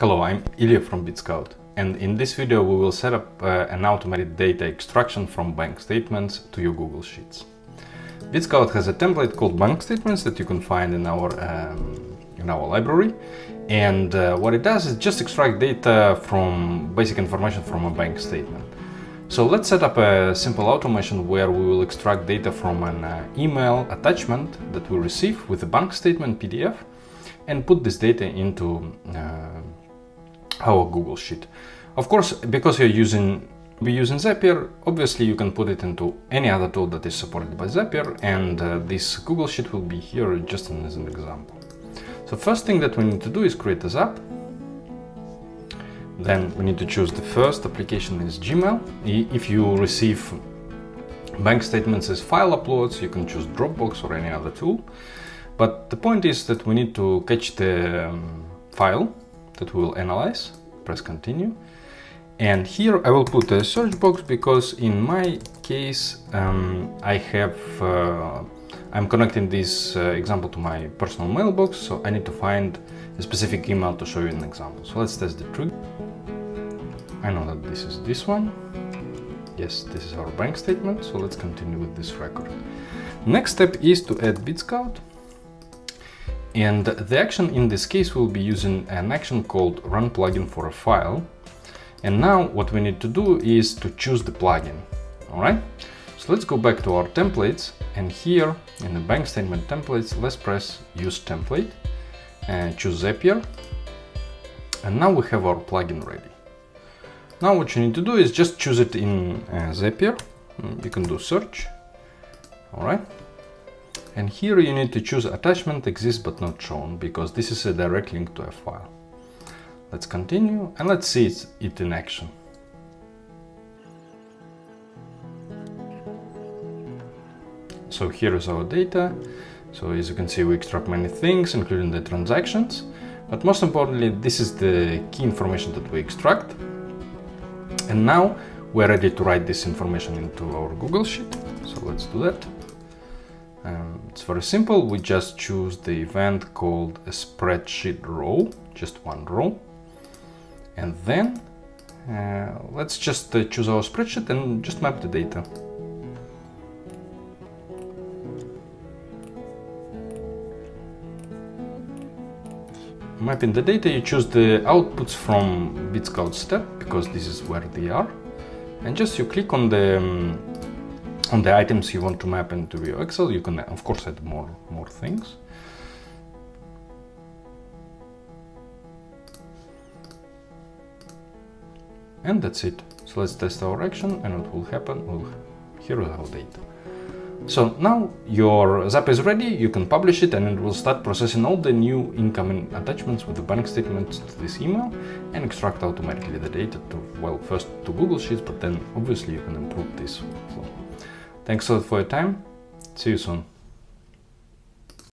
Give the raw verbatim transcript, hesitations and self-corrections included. Hello, I'm Ilya from Bitskout, and in this video we will set up uh, an automated data extraction from bank statements to your Google Sheets. Bitskout has a template called bank statements that you can find in our, um, in our library, and uh, what it does is just extract data from basic information from a bank statement. So let's set up a simple automation where we will extract data from an uh, email attachment that we receive with a bank statement P D F and put this data into uh, our Google Sheet. Of course, because you're using, we're using Zapier, obviously you can put it into any other tool that is supported by Zapier, and uh, this Google Sheet will be here just as an example. So first thing that we need to do is create a Zap. Then we need to choose the first application is Gmail. If you receive bank statements as file uploads, you can choose Dropbox or any other tool. But the point is that we need to catch the um, file that we will analyze. Press continue. And here I will put a search box because in my case, um, I have, uh, I'm connecting this uh, example to my personal mailbox. So I need to find a specific email to show you an example. So let's test the trick. I know that this is this one. Yes, this is our bank statement. So let's continue with this record. Next step is to add Bitskout. And the action in this case will be using an action called run plugin for a file. And now what we need to do is to choose the plugin. All right. So let's go back to our templates. And here in the bank statement templates, let's press use template and choose Zapier. And now we have our plugin ready. Now what you need to do is just choose it in uh, Zapier. You can do search. All right. And here you need to choose attachment exists but not shown, because this is a direct link to a file. Let's continue and let's see it in action. So here is our data. So as you can see, we extract many things, including the transactions. But most importantly, this is the key information that we extract. And now we're ready to write this information into our Google Sheet. So let's do that. Um, it's very simple. We just choose the event called a spreadsheet row, just one row. And then uh, let's just uh, choose our spreadsheet and just map the data. Mapping the data, you choose the outputs from Bitskout step, because this is where they are. And just you click on the um, on the items you want to map into your Excel. You can of course add more, more things. And that's it. So let's test our action, and what will happen, well, here is our data. So now your Zap is ready, you can publish it, and it will start processing all the new incoming attachments with the bank statements to this email and extract automatically the data to, well, first to Google Sheets, but then obviously you can improve this workflow. Thanks a lot for your time. See you soon.